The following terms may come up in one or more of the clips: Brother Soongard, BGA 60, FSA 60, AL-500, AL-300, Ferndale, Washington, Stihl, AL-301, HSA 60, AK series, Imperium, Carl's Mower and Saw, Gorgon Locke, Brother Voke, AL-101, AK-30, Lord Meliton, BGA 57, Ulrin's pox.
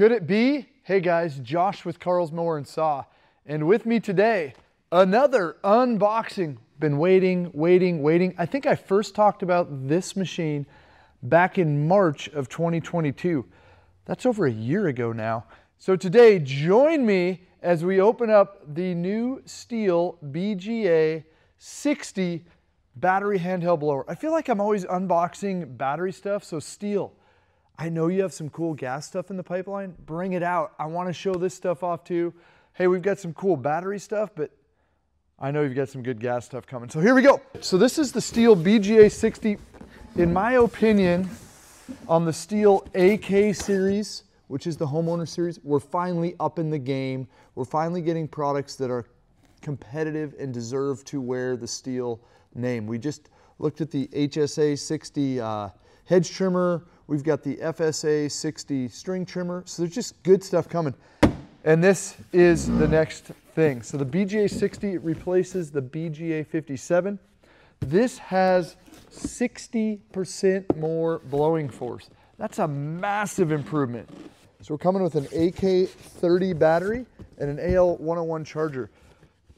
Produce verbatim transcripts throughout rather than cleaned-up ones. Could it be? Hey guys, Josh with Carl's Mower and Saw, and with me today, another unboxing. Been waiting, waiting, waiting. I think I first talked about this machine back in March of twenty twenty-two. That's over a year ago now. So today, join me as we open up the new Stihl B G A sixty battery handheld blower. I feel like I'm always unboxing battery stuff, so Stihl, I know you have some cool gas stuff in the pipeline. Bring it out. I want to show this stuff off too. Hey, we've got some cool battery stuff, but I know you've got some good gas stuff coming. So here we go. So this is the Stihl B G A sixty. In my opinion, on the Stihl A K series, which is the homeowner series, we're finally up in the game. We're finally getting products that are competitive and deserve to wear the Stihl name. We just looked at the H S A sixty uh, hedge trimmer. We've got the F S A sixty string trimmer. So there's just good stuff coming. And this is the next thing. So the B G A sixty replaces the B G A fifty-seven. This has sixty percent more blowing force. That's a massive improvement. So we're coming with an A K thirty battery and an A L one oh one charger.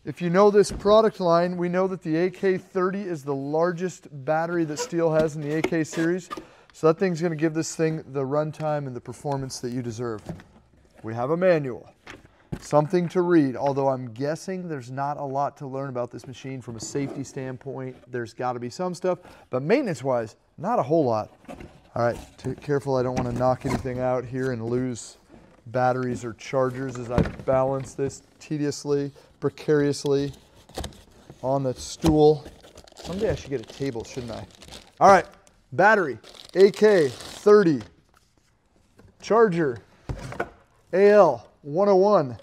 If you know this product line, we know that the A K thirty is the largest battery that Stihl has in the A K series. So that thing's gonna give this thing the runtime and the performance that you deserve. We have a manual, something to read, although I'm guessing there's not a lot to learn about this machine from a safety standpoint. There's gotta be some stuff, but maintenance-wise, not a whole lot. All right, be careful I don't wanna knock anything out here and lose batteries or chargers as I balance this tediously, precariously on the stool. Someday I should get a table, shouldn't I? All right. Battery, A K thirty, charger, A L one oh one.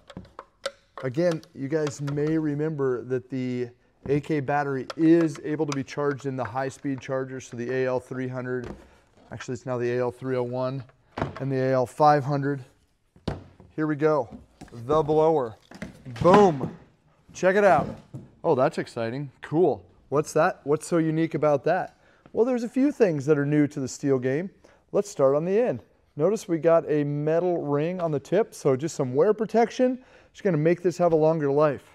Again, you guys may remember that the A K battery is able to be charged in the high-speed chargers, so the A L three hundred, actually it's now the A L three oh one, and the A L five hundred. Here we go, the blower, boom, check it out. Oh, that's exciting, cool. What's that? What's so unique about that? Well, there's a few things that are new to the Stihl game. Let's start on the end. Notice we got a metal ring on the tip, so just some wear protection. Just gonna make this have a longer life.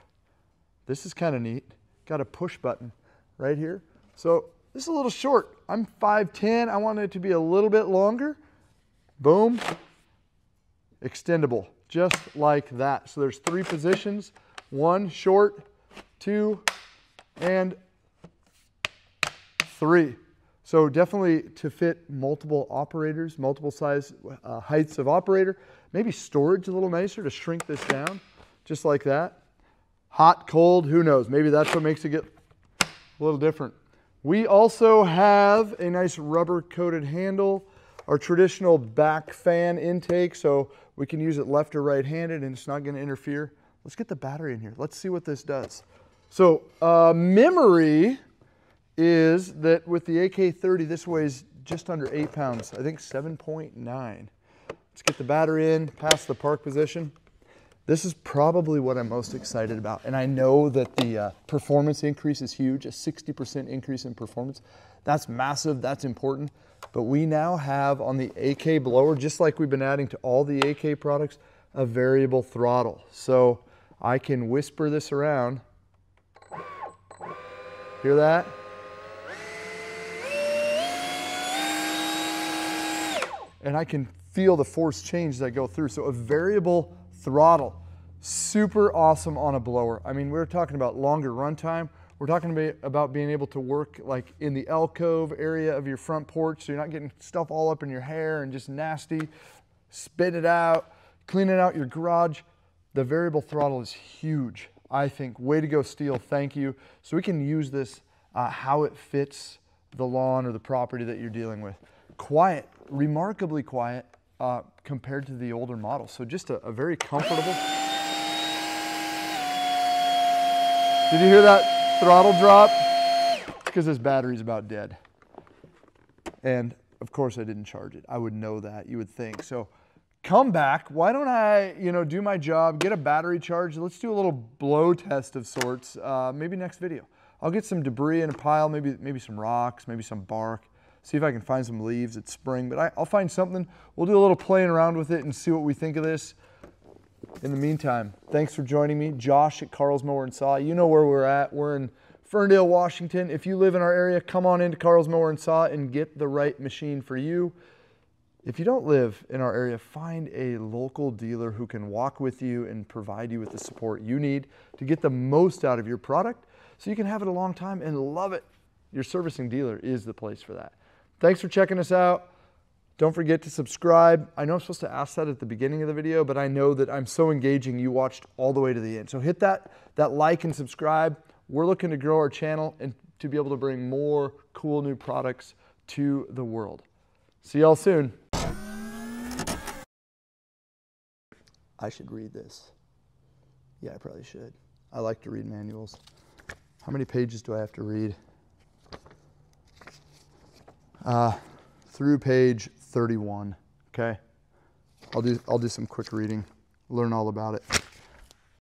This is kind of neat. Got a push button right here. So this is a little short. I'm five ten, I want it to be a little bit longer. Boom, extendable, just like that. So there's three positions, one short, two, and three. So definitely to fit multiple operators, multiple size uh, heights of operator, maybe storage a little nicer to shrink this down, just like that. Hot, cold, who knows? Maybe that's what makes it get a little different. We also have a nice rubber coated handle, our traditional back fan intake, so we can use it left or right handed and it's not gonna interfere. Let's get the battery in here. Let's see what this does. So uh, memory is that with the A K thirty, this weighs just under eight pounds, I think seven point nine. Let's get the battery in, past the park position. This is probably what I'm most excited about. And I know that the uh, performance increase is huge, a sixty percent increase in performance. That's massive, that's important. But we now have on the A K blower, just like we've been adding to all the A K products, a variable throttle. So I can whisper this around. Hear that? And I can feel the force change as I go through. So a variable throttle, super awesome on a blower. I mean, we're talking about longer runtime. We're talking about being able to work like in the alcove area of your front porch, so you're not getting stuff all up in your hair and just nasty. Spit it out, cleaning out your garage. The variable throttle is huge, I think. Way to go, Stihl, thank you. So we can use this uh, how it fits the lawn or the property that you're dealing with. Quiet, remarkably quiet uh, compared to the older model. So just a, a very comfortable. Did you hear that throttle drop? It's because this battery's about dead. And of course I didn't charge it. I would know that, you would think. So come back, why don't I you know, do my job, get a battery charge. Let's do a little blow test of sorts, uh, maybe next video. I'll get some debris in a pile, maybe, maybe some rocks, maybe some bark. see if I can find some leaves. It's spring, but I, I'll find something. We'll do a little playing around with it and see what we think of this. In the meantime, thanks for joining me. Josh at Carl's Mower and Saw. You know where we're at. We're in Ferndale, Washington. If you live in our area, come on into Carl's Mower and Saw and get the right machine for you. If you don't live in our area, find a local dealer who can walk with you and provide you with the support you need to get the most out of your product so you can have it a long time and love it. Your servicing dealer is the place for that. Thanks for checking us out. Don't forget to subscribe. I know I'm supposed to ask that at the beginning of the video, but I know that I'm so engaging you watched all the way to the end. So hit that, that like and subscribe. We're looking to grow our channel and to be able to bring more cool new products to the world. See y'all soon. I should read this. Yeah, I probably should. I like to read manuals. How many pages do I have to read? Uh, through page thirty-one, okay? I'll do, I'll do some quick reading, learn all about it.